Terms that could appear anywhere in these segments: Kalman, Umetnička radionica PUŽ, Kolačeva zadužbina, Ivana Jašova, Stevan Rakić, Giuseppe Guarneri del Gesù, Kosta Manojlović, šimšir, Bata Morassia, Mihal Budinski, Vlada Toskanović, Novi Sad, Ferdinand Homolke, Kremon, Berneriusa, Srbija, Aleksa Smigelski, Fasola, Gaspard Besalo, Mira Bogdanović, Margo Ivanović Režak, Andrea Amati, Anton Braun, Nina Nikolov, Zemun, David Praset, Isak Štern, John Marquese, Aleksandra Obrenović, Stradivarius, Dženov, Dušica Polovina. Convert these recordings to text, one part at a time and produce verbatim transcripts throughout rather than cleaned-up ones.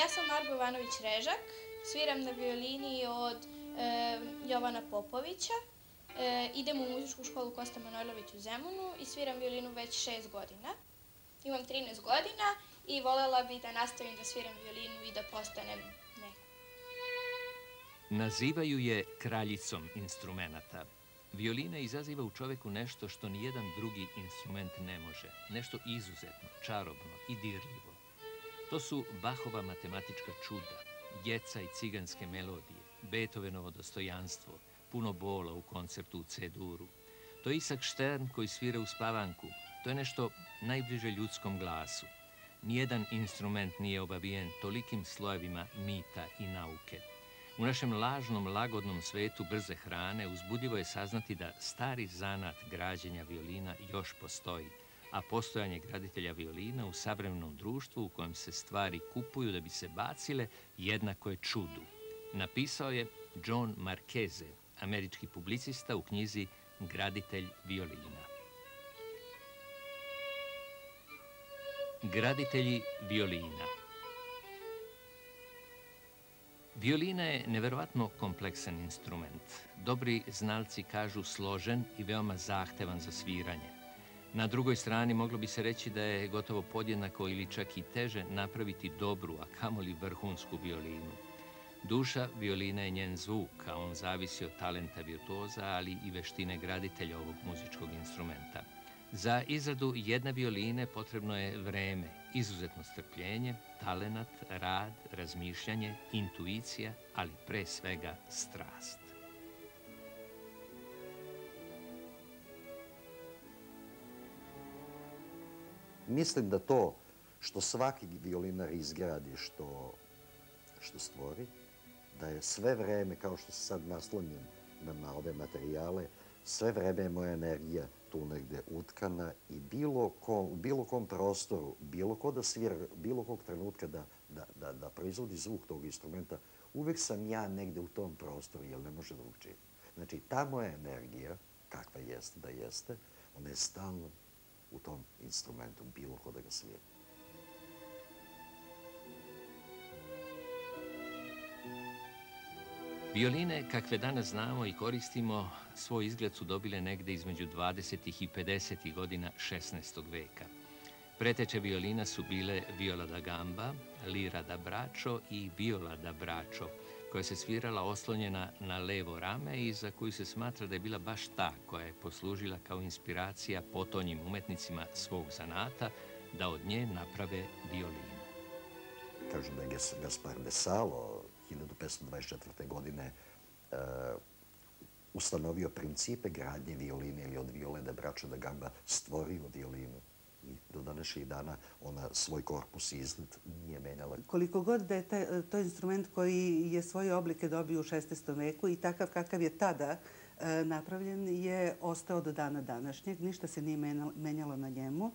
Ja sam Margo Ivanović Režak, sviram na violini od Jovana Popovića. Idem u muzičku školu Kosta Manojlović u Zemunu i sviram violinu već šest godina. Imam trinaest godina i voljela bih da nastavim da sviram violinu i da postanem neko. Nazivaju je kraljicom instrumenta. Violina izaziva u čoveku nešto što nijedan drugi instrument ne može. Nešto izuzetno, čarobno i dirljivo. To su Bachova matematička čuda, djeca i ciganske melodije, Beethovenovo dostojanstvo, puno bola u koncertu u C-duru. To je Isak Štern koji svira u spavanku. To je nešto najbliže ljudskom glasu. Nijedan instrument nije obavijen tolikim slojevima mita i nauke. U našem lažnom, lagodnom svetu brze hrane uzbudljivo je saznati da stari zanat građenja violina još postoji, a postojanje graditelja violina u savremenom društvu u kojem se stvari kupuju da bi se bacile jednako je čudu. Napisao je John Marquese, američki publicista u knjizi Graditelj violina. Graditelji violina. Violina je neverovatno kompleksan instrument. Dobri znalci kažu složen i veoma zahtevan za sviranje. Na drugoj strani moglo bi se reći da je gotovo podjednako ili čak i teže napraviti dobru, a kamoli vrhunsku violinu. Duša violina je njen zvuk, a on zavisi od talenta virtuoza, ali i veštine graditelja ovog muzičkog instrumenta. Za izradu jedne violine potrebno je vreme, izuzetno strpljenje, talenat, rad, razmišljanje, intuicija, ali pre svega strast. Mislim da to što svaki violinar izgradi, što stvori, da je sve vreme, kao što se sad naslonjen na ove materijale, sve vreme je moja energija tu negde utkana i u bilo kom prostoru, bilo ko da svira, bilo kog trenutka da proizvodi zvuk tog instrumenta, uvek sam ja negde u tom prostoru, jer ne može drugčije. Znači, ta moja energija, kakva jeste da jeste, ona je stalno u tom instrumentu, bilo ko da ga svira. Violine, kakve danas znamo i koristimo, svoj izgled su dobile negde između dvadesetih i pedesetih godina šesnaestog veka. Preteče violina su bile viola da gamba, lira da bračo i viola da bračo, koja se svirala oslonjena na levo rame i za koju se smatra da je bila baš ta koja je poslužila kao inspiracija potonjim umetnicima svog zanata da od nje naprave violinu. Kažu da je Gaspard Besalo hiljadu petsto dvadeset četvrte. godine ustanovio principe gradnje violine ili od viole da bračo da gamba stvorio violinu. I do današnjih dana ona svoj korpus i izgled nije menjala. Koliko god da je to instrument koji je svoje oblike dobio u šesnaestom veku i takav kakav je tada napravljen je ostao do dana današnjeg. Ništa se nije menjalo na njemu.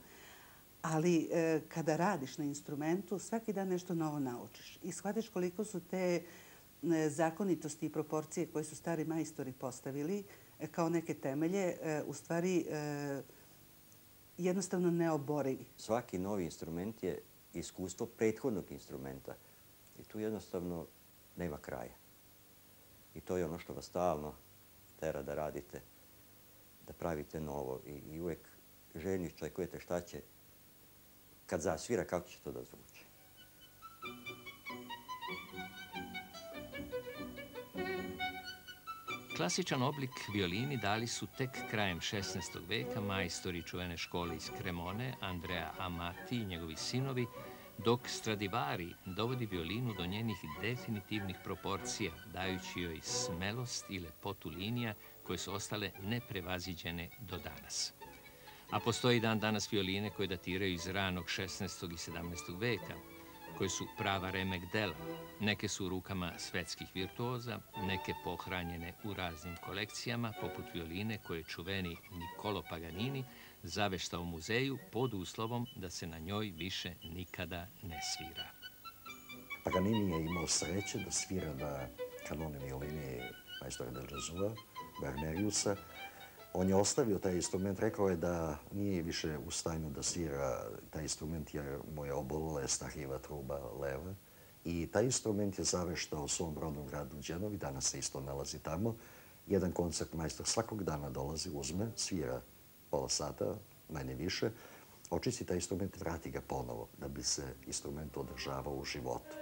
Ali kada radiš na instrumentu, svaki dan nešto novo naučiš i shvatiš koliko su te zakonitosti i proporcije koje su stari majstori postavili kao neke temelje, u stvari jednostavno neoborivi. Svaki novi instrument je iskustvo prethodnog instrumenta i tu jednostavno nema kraja. I to je ono što vas stalno tera da radite, da pravite novo i uvek željni iščekujete šta će kad zasvira, kako će to da zvuči. Klasičan oblik violini dali su tek krajem šesnaestog veka majstori čuvene škole iz Kremone, Andrea Amati i njegovi sinovi, dok Stradivari dovodi violinu do njenih definitivnih proporcija, dajući joj smelost i lepotu linija koje su ostale neprevaziđene do danas. A postoji dan danas violine koje datiraju iz ranog šesnaestog i sedamnaestog veka, koje su prava remek dela. Neke su u rukama svetskih virtuoza, neke pohranjene u raznim kolekcijama, poput violine koje je čuveni Nikolo Paganini zavešta u muzeju pod uslovom da se na njoj više nikada ne svira. Paganini je imao sreće da svira na kanone violine majstora Del Gesua, Berneriusa. On je ostavio taj instrument, rekao je da nije više u stanju da svira taj instrument jer mu je obolila je stahiva truba leva i I taj instrument je zaveštao u svom rodnom gradu Dženovi, danas se isto nalazi tamo. Jedan koncert majstor svakog dana dolazi, uzme, svira pola sata, manje više, očisti taj instrument, vrati ga ponovo, da bi se instrument održavao u životu.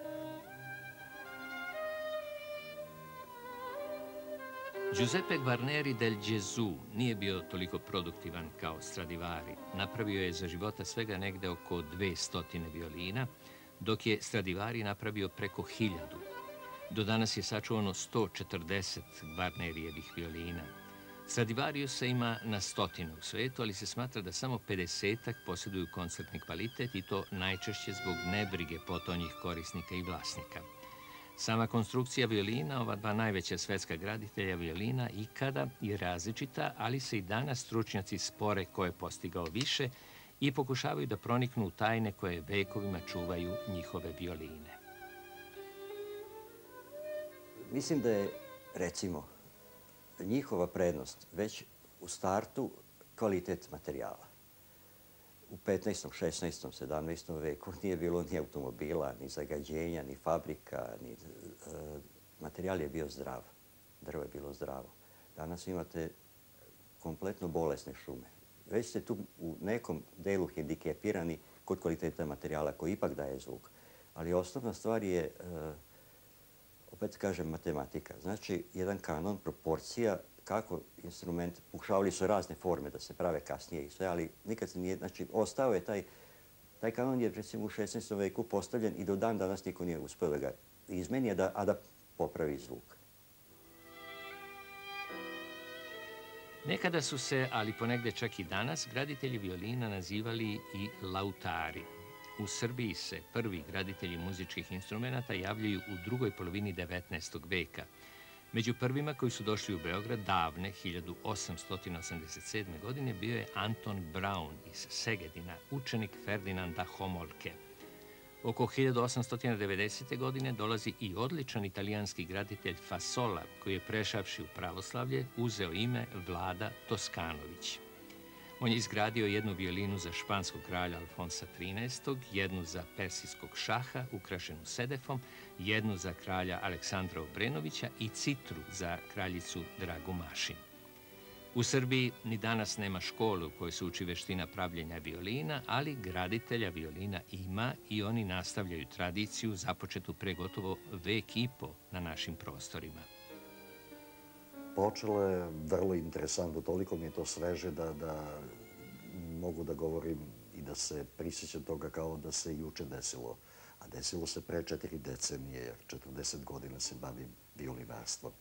Giuseppe Guarneri del Gesù nije bio toliko produktivan kao Stradivari. Napravio je za života svega negde oko dvesta violina, dok je Stradivari napravio preko hiljadu. Do danas je sačuvano sto četrdeset Guarnerijevih violina. Stradivariusa ima na stotine u svetu, ali se smatra da samo pedesetak posjeduju koncertni kvalitet i to najčešće zbog nebrige potonjih korisnika i vlasnika. Sama konstrukcija violina, ova dva najveća svetska graditelja violina, ikada je različita, ali se i danas stručnjaci spore ko je postigao više i pokušavaju da proniknu u tajne koje vekovima čuvaju njihove violine. Mislim da je, recimo, njihova prednost već u startu kvalitet materijala. U petnaestom, šesnaestom, sedamnaestom veku nije bilo ni automobila, ni zagađenja, ni fabrika. Materijal je bio zdrav, drvo je bilo zdravo. Danas imate kompletno bolesne šume. Već ste tu u nekom delu hendikepirani kod kvaliteta materijala koji ipak daje zvuk. Ali osnovna stvar je, opet kažem, matematika. Znači, jedan kanon, proporcija, kako instrument, pokušavali su razne forme da se prave kasnije i sve, ali nikad se nije, znači, ostao je taj, taj kanon je, recimo, u šesnaestom veku postavljen i do dan danas niko nije uspio da ga izmeni, a da popravi zvuk. Nekada su se, ali ponegde čak i danas, graditelji violina nazivali i lautari. U Srbiji se prvi graditelji muzičkih instrumenta javljaju u drugoj polovini devetnaestog veka. Među prvima koji su došli u Beograd davne, hiljadu osamsto osamdeset sedme. godine, bio je Anton Braun iz Segedina, učenik Ferdinanda Homolke. Oko hiljadu osamsto devedesete. godine dolazi i odličan italijanski graditelj Fasola, koji je, prešavši u pravoslavlje, uzeo ime Vlada Toskanović. On je izgradio jednu violinu za španskog kralja Alfonsa trinaestog, jednu za persijskog šaha, ukrašenu sedefom, jednu za kralja Aleksandra Obrenovića i citru za kraljicu Dragu Mašin. U Srbiji ni danas nema škole u kojoj se uči veština pravljenja violina, ali graditelja violina ima i oni nastavljaju tradiciju započetu pre gotovo vek i po na našim prostorima. Počelo je vrlo interesantno, toliko mi je to sveže da mogu da govorim i da se prisjećam toga kao da se juče desilo. A desilo se pre četiri decenije, jer četrdeset godina se bavim violinarstvom.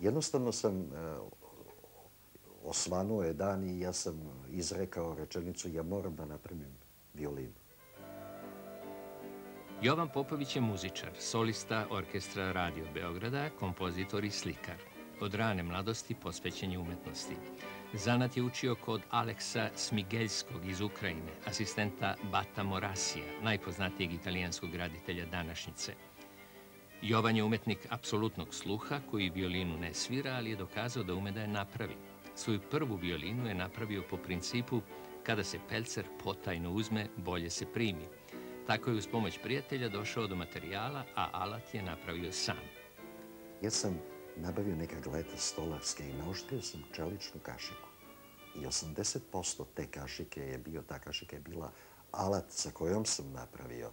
Jednostavno sam osvanuo je dan i ja sam izrekao rečenicu ja moram da napravim violin. Jovan Popović je muzičar, solista orkestra Radio Beograda, kompozitor i slikar. Od rane mladosti posvećen je umetnosti. Zanat je učio kod Aleksa Smigelskog iz Ukrajine, asistenta Bata Morassia, najpoznatijeg italijanskog graditelja današnjice. Jovan je umetnik apsolutnog sluha, koji violinu ne svira, ali je dokazao da ume da je napravi. Svoju prvu violinu je napravio po principu kada se pelcer potajno uzme, bolje se primi. Tako je uz pomoć prijatelja došao do materijala, a alat je napravio sam. Ja sam nabavio neka gleta stolarske i naoštrio sam čeličnu kašiku. I osamdeset posto te kašike je bio, ta kašika je bila alat sa kojom sam napravio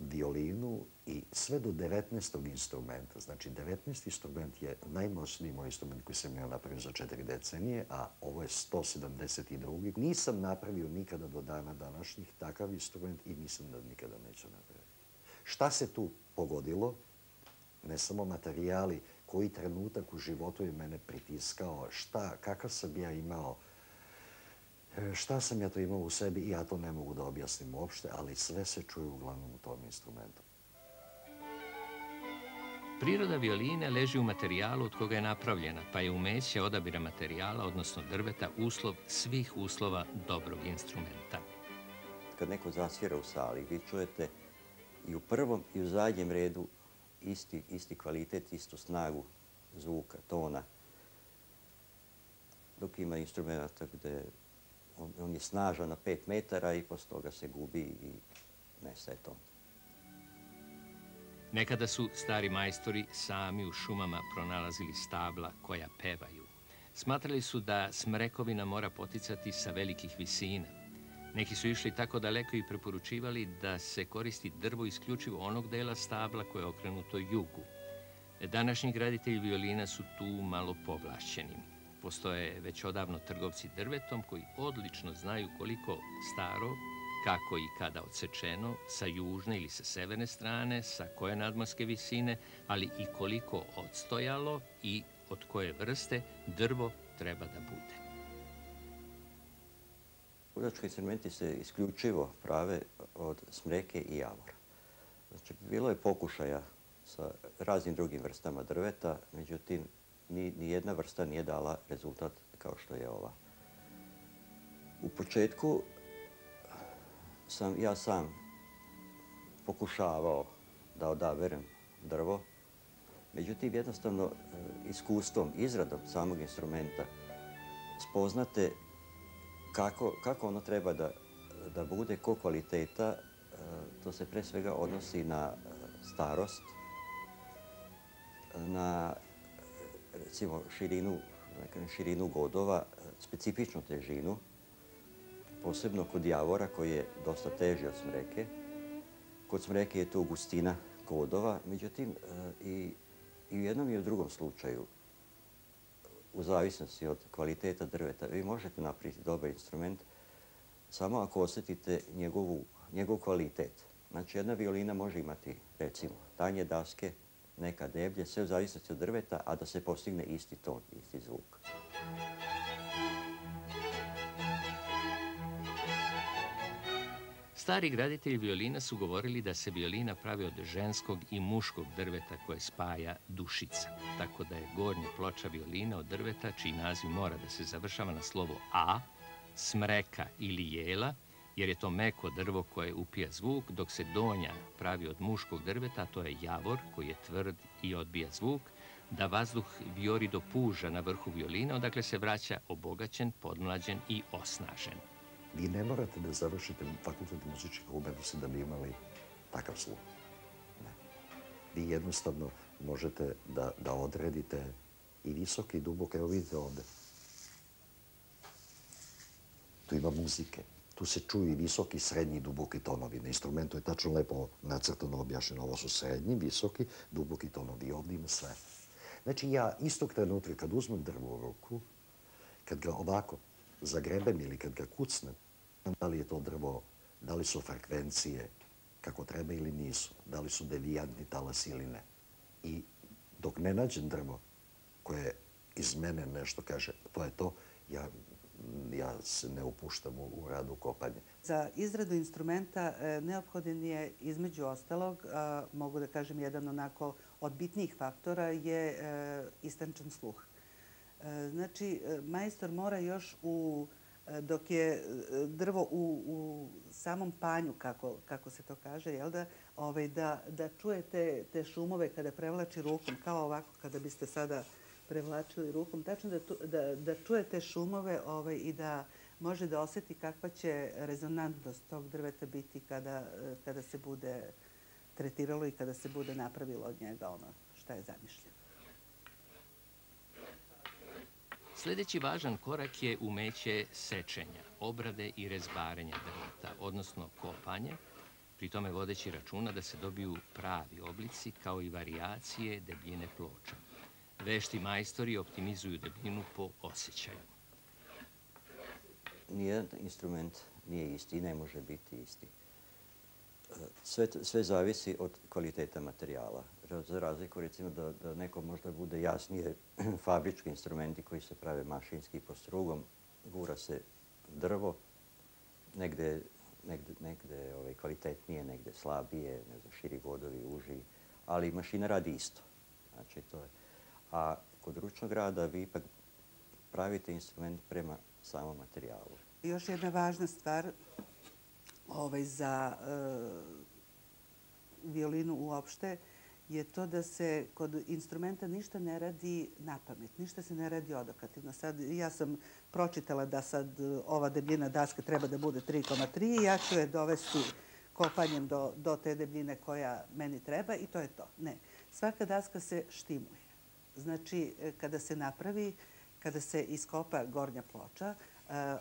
violinu i sve do devetnaestog instrumenta. Znači, devetnaesti instrument je najmoćniji moj instrument koji sam ja napravio za četiri decenije, a ovo je sto sedamdeset drugi. Nisam napravio nikada do dana današnjih takav instrument i mislim da nikada neću napraviti. Šta se tu pogodilo? Ne samo materijali, koji trenutak u životu je mene pritiskao, šta, kakav sam ja imao, šta sam ja to imao u sebi i ja to ne mogu da objasnim uopšte, ali sve se čuje uglavnom u tom instrumentu. Priroda violine leži u materijalu od koga je napravljena, pa je umeće odabira materijala, odnosno drveta, uslov svih uslova dobrog instrumenta. Kad neko zasvira u sali, vi čujete i u prvom i u zadnjem redu isti kvalitet, istu snagu zvuka, tona. Dok ima instrumenta gde on je snažan na pet metara i posle toga se gubi i nestaje ton. Nekada su stari majstori sami u šumama pronalazili stabla koja pevaju. Smatrali su da smrekovina mora poticati sa velikih visina. Neki su išli tako daleko i preporučivali da se koristi drvo isključivo onog dela stabla koje je okrenuto jugu. Današnji graditelji violina su tu malo povlašćeni. Postoje već odavno trgovci drvetom koji odlično znaju koliko staro, kako i kada odsečeno, sa južne ili sa severne strane, sa koje nadmorske visine, ali i koliko odstojalo i od koje vrste drvo treba da bude. Uljački instrumenti se isključivo prave od smreke i javora. Znači, bilo je pokušaja sa raznim drugim vrstama drveta, međutim, nijedna vrsta nije dala rezultat kao što je ova. U početku sam ja sam pokušavao da odaberem drvo, međutim, jednostavno, iskustvom, izradom samog instrumenta spoznate kako ono treba da bude, ko kvaliteta. To se pre svega odnosi na starost, na recimo širinu godova, specifičnu težinu, posebno kod javora koji je dosta teži od smreke. Kod smreke je to gustina godova, međutim i u jednom i u drugom slučaju, u zavisnosti od kvaliteta drveta, vi možete napraviti dobar instrument samo ako osjetite njegov kvalitet. Znači, jedna violina može imati, recimo, tanje daske, neka deblje, sve u zavisnosti od drveta, a da se postigne isti ton, isti zvuk. Stari graditelji violina su govorili da se violina pravi od ženskog i muškog drveta koje spaja dušica, tako da je gornja ploča violina od drveta, čiji naziv mora da se završava na slovo A, smreka ili jela, jer je to meko drvo koje upija zvuk, dok se donja pravi od muškog drveta, a to je javor koji je tvrd i odbija zvuk, da vazduh vijori do puža na vrhu violina, odakle se vraća obogaćen, podmlađen i osnažen. Vi ne morate da završite fakultet muzičkih umetnosti da bi imali takav sluh. Vi jednostavno možete da odredite i visok i dubok. Evo vidite ovde. Tu ima muzike. Tu se čuju i visoki, srednji i duboki tonovi. Na instrumentu je tačno lepo nacrtano objašnjeno. Ovo su srednji, visoki, duboki tonovi. Ovdje ima sve. Znači, ja istog trenutka kad uzmem drvo u ruku, kad ga ovako zagrebem ili kad ga kucnem, da li je to drvo, da li su frekvencije kako treba ili nisu, da li su devijantni talasi ili ne. I dok ne nađem drvo koje iz mene nešto kaže, to je to, ja... ja se ne upuštam u radu kopanja. Za izradu instrumenta neophodan je, između ostalog, mogu da kažem, jedan onako od bitnijih faktora je istančan sluh. Znači, majstor mora još, dok je drvo u samom panju, kako se to kaže, da čuje te šumove kada prevlači rukom, kao ovako kada biste sada prevlačili rukom, tačno da čuje te šumove i da može da osjeti kakva će rezonantnost tog drveta biti kada se bude tretiralo i kada se bude napravilo od njega ono što je zamišljeno. Sljedeći važan korak je umeće sečenja, obrade i rezbarenja drveta, odnosno kopanje, pri tome vodeći računa da se dobiju pravi oblici kao i varijacije debljine ploča. Vešti majstori optimizuju debljinu po osjećaju. Nijedan instrument nije isti i ne može biti isti. Sve zavisi od kvaliteta materijala. Za razliku, recimo, da neko možda bude jasnije, fabrički instrumenti koji se prave mašinski po strugom, gura se drvo, negde kvalitetnije, negde slabije, širi godovi, uži, ali mašina radi isto. Znači, to je... A kod ručnog rada vi ipak pravite instrument prema samom materijalu. Još jedna važna stvar za violinu uopšte je to da se kod instrumenta ništa ne radi na pamet, ništa se ne radi odokativno. Sad ja sam pročitala da sad ova debljina daske treba da bude tri zarez tri i ja ću je dovesti kopanjem do, do te debljine koja meni treba i to je to. Ne. Svaka daska se štimuje. Znači, kada se napravi, kada se iskopa gornja ploča,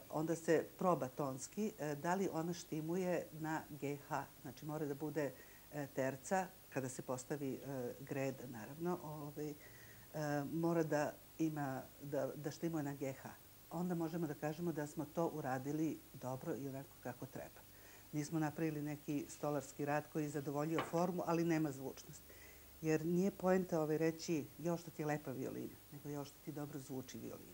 onda se proba tonski da li ona štimuje na ge ha. Znači, mora da bude terca, kada se postavi gred, naravno, ovaj, mora da ima, da, da štimuje na ge ha. Onda možemo da kažemo da smo to uradili dobro i onako kako treba. Nismo napravili neki stolarski rad koji je zadovoljio formu, ali nema zvučnost. Jer nije poenta ovaj reći još što ti je lepa violina, nego još što ti dobro zvuči violina.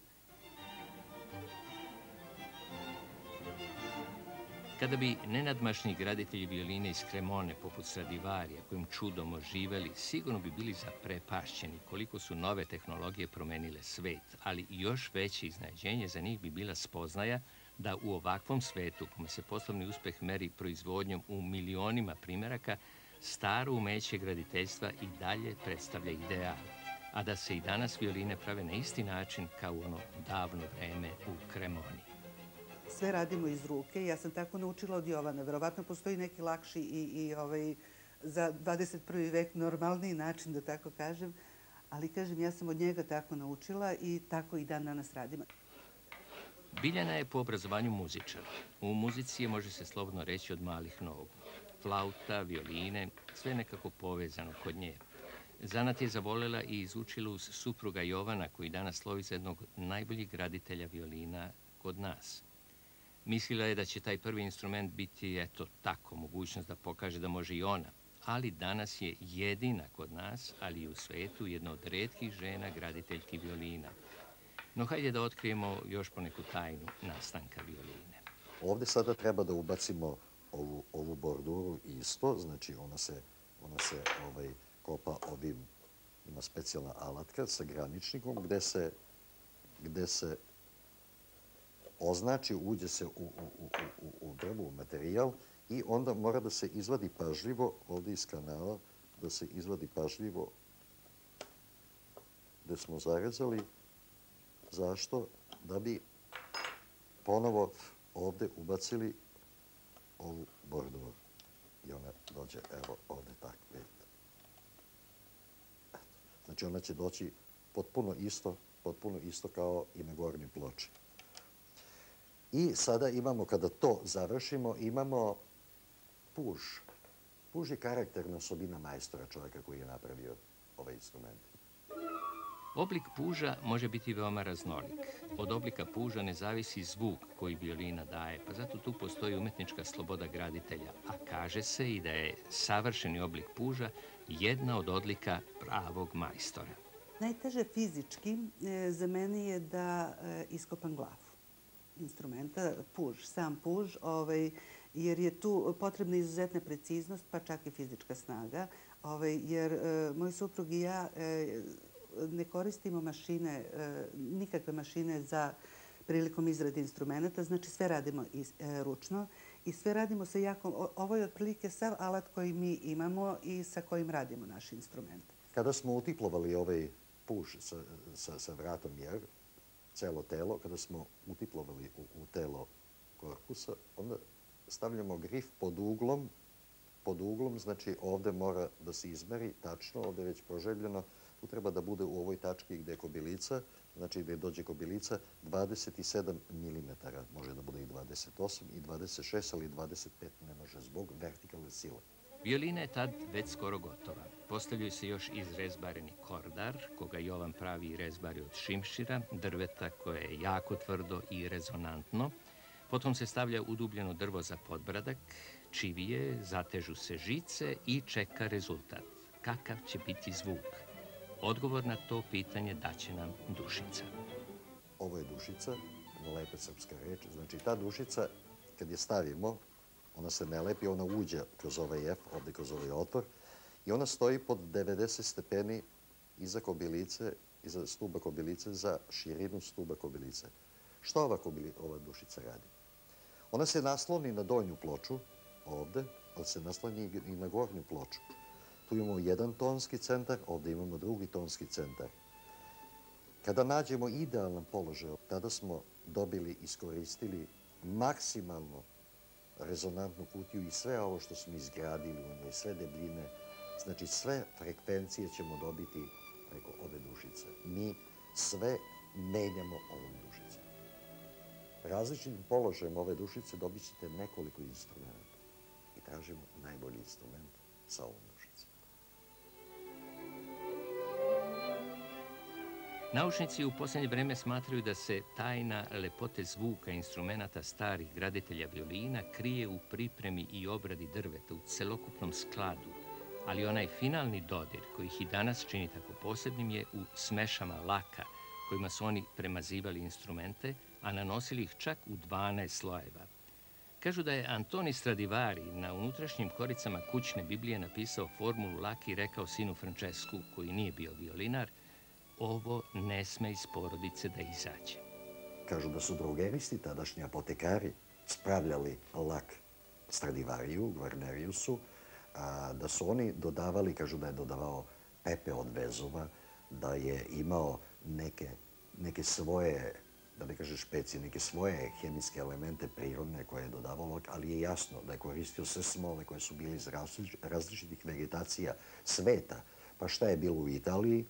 Kada bi nenadmašni graditelji violine iz Kremone, poput Stradivarija, kojim čudom oživeli, sigurno bi bili zaprepašćeni koliko su nove tehnologije promenile svet, ali još veće iznenađenje za njih bi bila spoznaja da u ovakvom svetu, kome se poslovni uspeh meri proizvodnjom u milionima primjeraka, staro umeće graditeljstva i dalje predstavlja ideal, a da se i danas violine prave na isti način kao u ono davno vreme u Kremoni. Sve radimo iz ruke. Ja sam tako naučila od Jovana. Verovatno postoji neki lakši i, i ovaj, za dvadeset prvi vek normalniji način, da tako kažem. Ali, kažem, ja sam od njega tako naučila i tako i dan danas radimo. Biljana je po obrazovanju muzičar. U muzici je, može se slobodno reći, od malih nogu. Flauta, violine, sve nekako povezano kod nje. Zanat je zavoljela i izučila uz supruga Jovana, koji danas slovi za jednog najboljih graditelja violina kod nas. Mislila je da će taj prvi instrument biti, eto, tako, mogućnost da pokaže da može i ona. Ali danas je jedina kod nas, ali i u svetu, jedna od retkih žena graditeljki violina. No, hajde da otkrijemo još poneku tajnu nastanka violine. Ovdje sada treba da ubacimo ovu, ovu borduru isto, znači ona se, ona se ovaj, kopa ovim, ima specijalna alatka sa graničnikom gde se, gde se označi, uđe se u, u, u, u drvo, u materijal i onda mora da se izvadi pažljivo, ovdje iz kanala, da se izvadi pažljivo gde smo zarezali. Zašto? Da bi ponovo ovdje ubacili ovu bordovu. I ona dođe, evo, ovdje tako, vidite. Znači, ona će doći potpuno isto, potpuno isto kao i na gornjoj ploči. I sada imamo, kada to završimo, imamo puž. Puž je karakterna osobina majstora, čovjeka koji je napravio ovaj instrument. Oblik puža može biti veoma raznolik. Od oblika puža ne zavisi zvuk koji violina daje, pa zato tu postoji umetnička sloboda graditelja, a kaže se i da je savršeni oblik puža jedna od odlika pravog majstora. Najteže fizički za mene je da iskopam glavu instrumenta, puž, sam puž, ovaj, jer je tu potrebna izuzetna preciznost, pa čak i fizička snaga, ovaj, jer eh, moj suprug i ja eh, ne koristimo mašine, eh, nikakve mašine za prilikom izrade instrumenta, znači sve radimo is, eh, ručno i sve radimo sa jakom, o, ovo je otprilike sav alat koji mi imamo i sa kojim radimo naš instrument. Kada smo utiplovali ovaj puž sa, sa, sa vratom jer, celo telo, kada smo utiplovali u, u telo korpusa, onda stavljamo grif pod uglom, pod uglom, znači ovdje mora da se izmeri tačno, ovdje je već proželjeno, tu treba da bude u ovoj tački gdje je kobilica, znači gdje dođe kobilica, dvadeset sedam milimetara, može da bude i dvadeset osam, i dvadeset šest, ali i dvadeset pet ne može zbog vertikalne sile. Violina je tad već skoro gotova. Postavljaju se još izrezbareni kordar, koga Jovan pravi i rezbari od šimšira, drveta koje je jako tvrdo i rezonantno. Potom se stavlja udubljeno drvo za podbradak, čivije, zatežu se žice i čeka rezultat. Kakav će biti zvuk? Odgovor na to pitanje daće nam dušica. Ovo je dušica, lepa srpska reč. Znači, ta dušica, kad je stavimo, ona se ne lepi, ona uđe kroz ovaj F, ovdje kroz ovaj otvor, i ona stoji pod devedeset stepeni iza kobilice, iza stuba kobilice, za širinu stuba kobilice. Što ova, kobili, ova dušica radi? Ona se nasloni na donju ploču, ovdje, ali se nasloni i na gornju ploču. Tu imamo jedan tonski centar, ovdje imamo drugi tonski centar. Kada nađemo idealan položaj, tada smo dobili, iskoristili maksimalno rezonantnu kutiju i sve ovo što smo izgradili u njoj, sve debljine, znači sve frekvencije ćemo dobiti preko ove dušice. Mi sve menjamo ovom dušicom. Različitim položajem ove dušice dobit ćete nekoliko instrumenta i tražimo najbolji instrument sa ovom dušicom. Naučnici u posljednje vreme smatraju da se tajna lepote zvuka instrumenta starih graditelja violina krije u pripremi i obradi drveta, u celokupnom skladu, ali onaj finalni dodir koji ih i danas čini tako posebnim je u smešama laka kojima su oni premazivali instrumente, a nanosili ih čak u dvanaest slojeva. Kažu da je Antoni Stradivari na unutrašnjim koricama kućne Biblije napisao formulu laka i rekao sinu Francesku, koji nije bio violinar, ovo ne sme iz porodice da izađe. Kažu da su drogeristi, tadašnji apotekari, spravljali lak Stradivariju, Guarneriusu, da su oni dodavali, kažu da je dodavao pepe od vezova, da je imao neke svoje, da ne kaže špecije, neke svoje hemijske elemente prirodne koje je dodavalo, ali je jasno da je koristio sve smole koje su bili iz različitih vegetacija sveta. Pa šta je bilo u Italiji,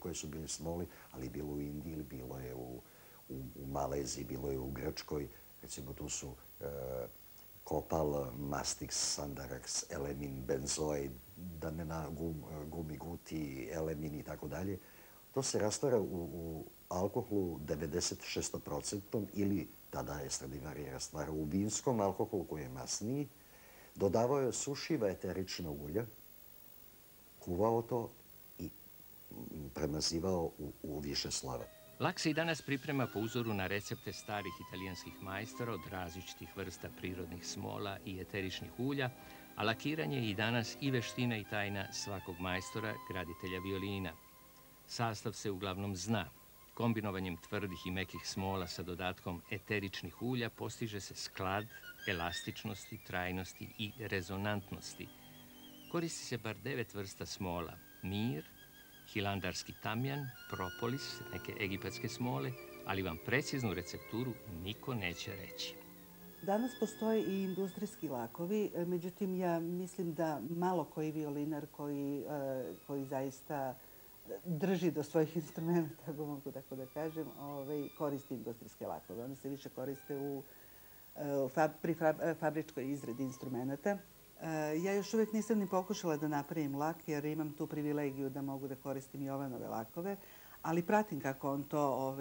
koje su bili smoli, ali bilo u Indiji, bilo je u Maleziji, bilo je u Grčkoj. Recimo tu su kopal, mastix, sandarax, elemin, benzoid, gumiguti, elemin i tako dalje. To se rastvara u alkoholu devedeset šest posto ili tada je Stradivari rastvarao u vinskom alkoholu koji je masniji. Dodavao je sušiva eterična ulja, kuvao to i premazivao u više slojeve. Lak se i danas priprema po uzoru na recepte starih italijanskih majstora od različitih vrsta prirodnih smola i eteričnih ulja, a lakiranje je i danas i veština i tajna svakog majstora, graditelja violina. Sastav se uglavnom zna. Kombinovanjem tvrdih i mekih smola sa dodatkom eteričnih ulja postiže se sklad, elastičnosti, trajnosti i rezonantnosti. Koristi se bar devet vrsta smola, mir, hilandarski tamjan, propolis, neke egipatske smole, ali vam preciznu recepturu niko neće reći. Danas postoje i industrijski lakovi, međutim ja mislim da malo koji violinar koji zaista drži do svojih instrumenta, tako mogu tako da kažem, koristi industrijske lakove. Oni se više koriste pri fabričkoj izredi instrumenta. Ja još uvijek nisam ni pokušala da napravim lak, jer imam tu privilegiju da mogu da koristim Jovanove lakove, ali pratim kako on to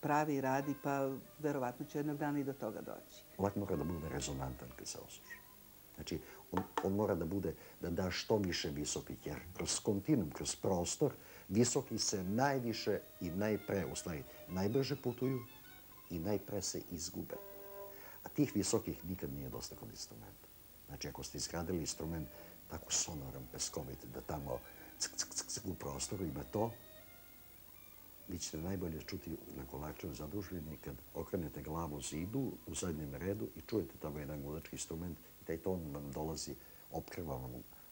pravi i radi, pa verovatno će jednog dana i do toga doći. Lak mora da bude rezonantan kad se osuši. Znači, on mora da bude, da da što više visokih, jer kroz kontinuum, kroz prostor, visoki se najviše i najpre, u stvari, najbrže putuju i najpre se izgube. A tih visokih nikad nije dosta kod instrumenta. Znači, ako ste izgradili instrument tako sonoran, peskovit, da tamo ck, ck, ck, ck, u prostoru ima to, vi ćete najbolje čuti na kolačevu zadužbini kad okrenete glavu zidu u zadnjem redu i čujete tamo jedan gudački instrument i taj ton vam dolazi opkrvanom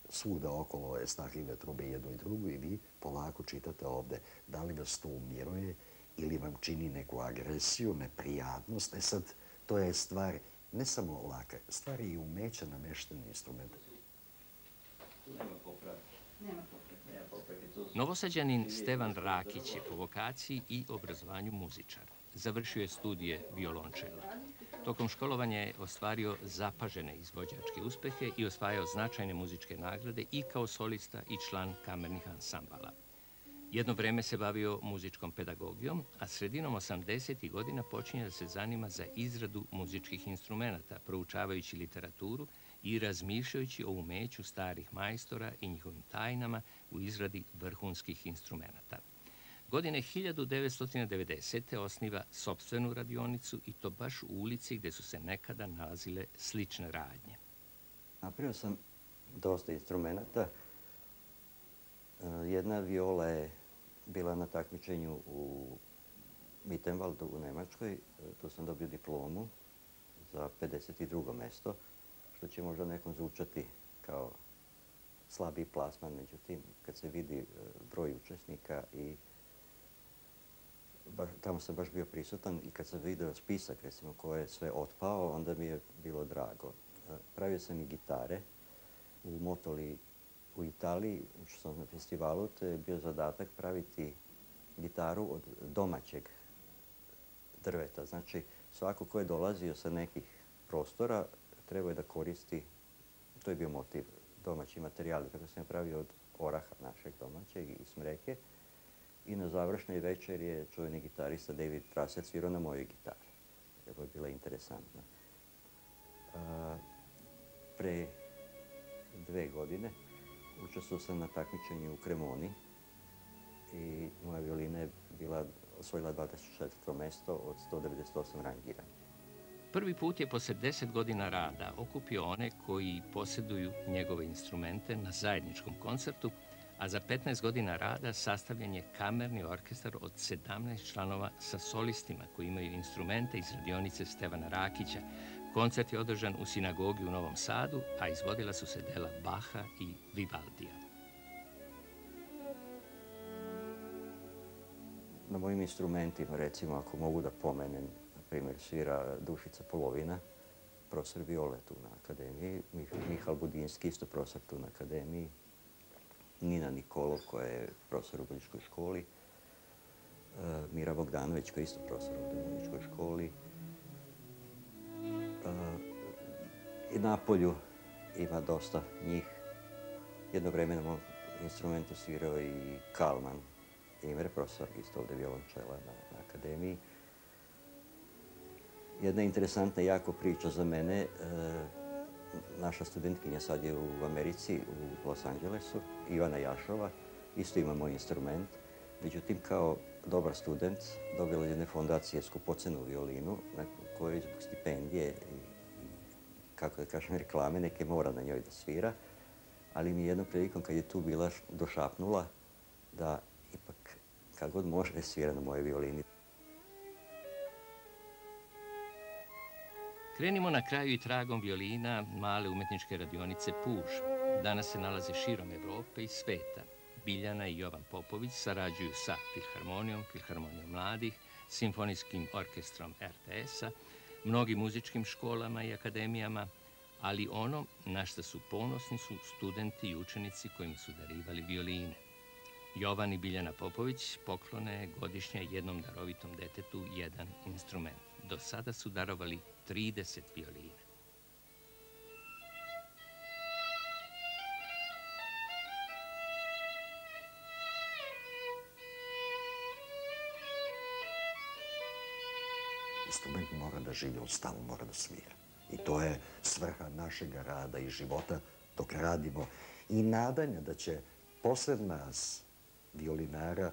svuda okolo snahljive trube jednu i drugu i vi polako čitate ovde da li vas to umiruje ili vam čini neku agresiju, neprijatnost. E sad, to je stvar ne samo laka, stvar je i umeća namešteni instrument. Tu nema popravke. Nema popravke. Nema popravke. Novosađanin Stevan Rakić je po vokaciji i obrazovanju muzičar. Završio je studije violončela. Tokom školovanja je ostvario zapažene izvođačke uspehe i osvajao značajne muzičke nagrade i kao solista i član kamernih ansambala. Jedno vreme se bavio muzičkom pedagogijom, a sredinom osamdesetih godina počinje da se zanima za izradu muzičkih instrumenta, proučavajući literaturu i razmišljajući o umeću starih majstora i njihovim tajnama u izradi vrhunskih instrumenta. Godine hiljadu devetsto devedesete. osniva sopstvenu radionicu i to baš u ulici gde su se nekada nalazile slične radnje. Napravio sam dosta instrumenta. Jedna viola je bila na takmičenju u Mittenwaldu u Nemačkoj. Tu sam dobio diplomu za pedeset drugo mesto, što će možda nekom zvučati kao slabiji plasman. Međutim, kad se vidi broj učesnika i tamo sam baš bio prisutan i kad sam vidio spisak, recimo, koji je sve otpao, onda mi je bilo drago. Pravio sam i gitare u Mottoli u Italiji, učio sam na festivalu, to je bio zadatak praviti gitaru od domaćeg drveta. Znači, svako ko je dolazio sa nekih prostora, trebao je da koristi, to je bio motiv, domaći materijali. Tako sam je pravio od oraha našeg domaćeg i smreke. I na završnoj večer je čuveni gitarista David Praset svirao na mojoj gitari. Ovo je bila interesantna. Pre dve godine učestvovao sam na takmičenju u Kremoni i moja violina je osvojila dvadeset četvrto mesto od sto devedeset osam rangiranja. Prvi put je posle deset godina rada okupio one koji posjeduju njegove instrumente na zajedničkom koncertu, a za petnaest godina rada sastavljen je kamerni orkestar od sedamnaest članova sa solistima koji imaju instrumente iz radionice Stevana Rakića. Koncert je održan u sinagogi u Novom Sadu, a izvodila su se dela Baha i Vivaldija. Na mojim instrumentima, recimo, ako mogu da pomenem, na primjer, svira Dušica Polovina, profesor viole tu na akademiji, Mihal Budinski, isto profesor tu na akademiji, Nina Nikolov, koja je profesor u Boljškoj školi, Mira Bogdanović, koja je isto profesor u Boljškoj školi. I na polju ima dosta njih. Jednovremeno instrumentu svirao i Kalman Imre, profesor isto ovdje violončela na akademiji. Jedna interesantna jako priča za mene. Naša studentkinja sad je u Americi, u Los Angelesu, Ivana Jašova, isto ima moj instrument. Međutim, kao dobar student, dobila je jedne fondacije skupocenu violinu, na kojoj zbog stipendije i, kako da kažem, reklame neke mora na njoj da svira. Ali mi je jednom prilikom, kad je tu bila, došapnula da ipak kad god može svira na mojoj violini. Krenimo na kraju i tragom violina male umetničke radionice Puž. Danas se nalaze širom Evrope i sveta. Biljana i Jovan Popović sarađuju sa Filharmonijom, Filharmonijom mladih, Simfonijskim orkestrom er te es-a, mnogim muzičkim školama i akademijama, ali ono na što su ponosni su studenti i učenici kojim su darivali violine. Jovan i Biljana Popović poklone godišnje jednom darovitom detetu jedan instrument. Do sada su darovali trideset violina. Instrument mora da živi, on stalno mora da svira. I to je svrha našeg rada i života dok radimo. I nadanja da će posred nas, violinara,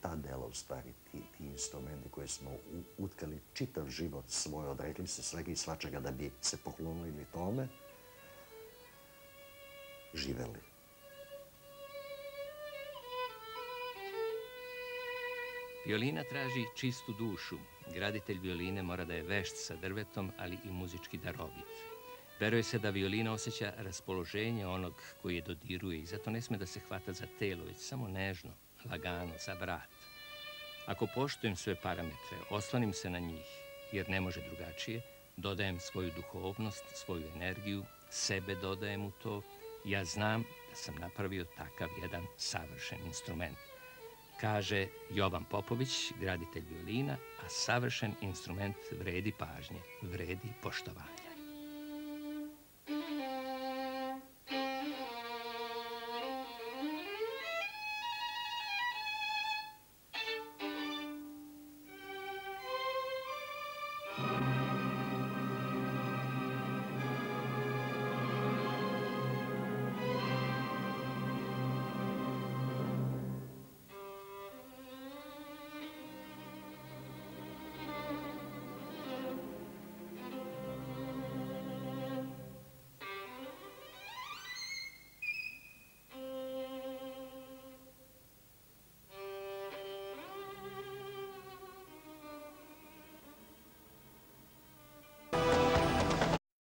ta dela, u stvari, ti instrumenti koje smo utkali čitav život svoj, odrekli se svega i svačega da bi se poklonili tome, živeli. Violina traži čistu dušu. Graditelj violine mora da je vešt sa drvetom, ali i muzički darovit. Veruje se da violina osjeća raspoloženje onog koji je dodiruje i zato ne sme da se hvata za telo, već samo nežno, lagano, za vrat. Ako poštujem sve parametre, oslonim se na njih, jer ne može drugačije, dodajem svoju duhovnost, svoju energiju, sebe dodajem u to, ja znam da sam napravio takav jedan savršen instrument. Kaže Jovan Popović, graditelj violina, a savršen instrument vredi pažnje, vredi poštovanja.